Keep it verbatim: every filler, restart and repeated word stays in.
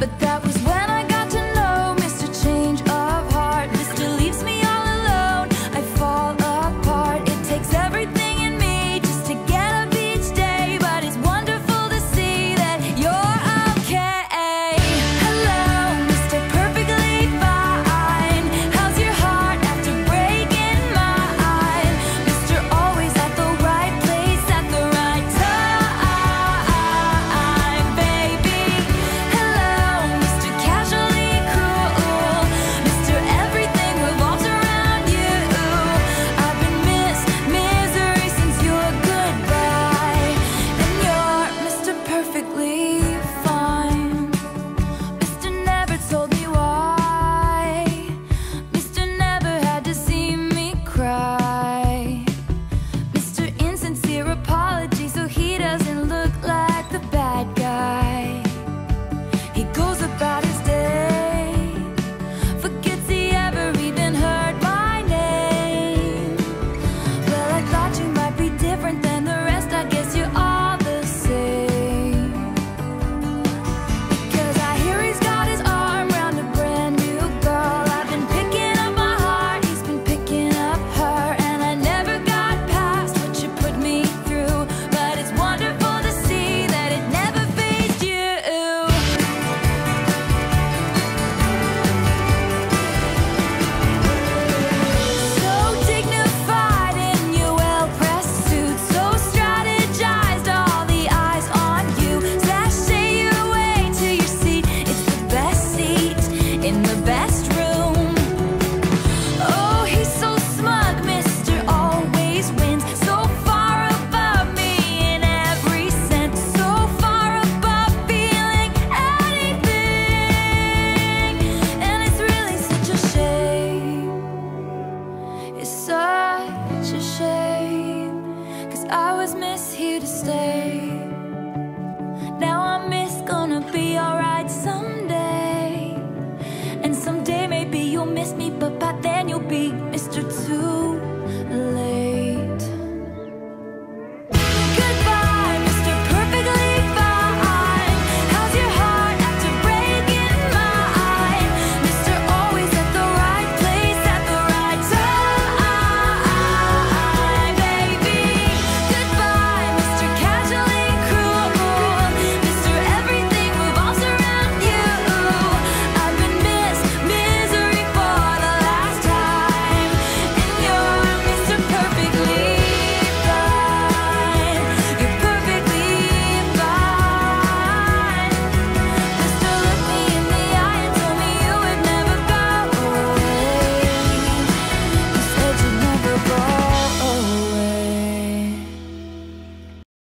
but that was when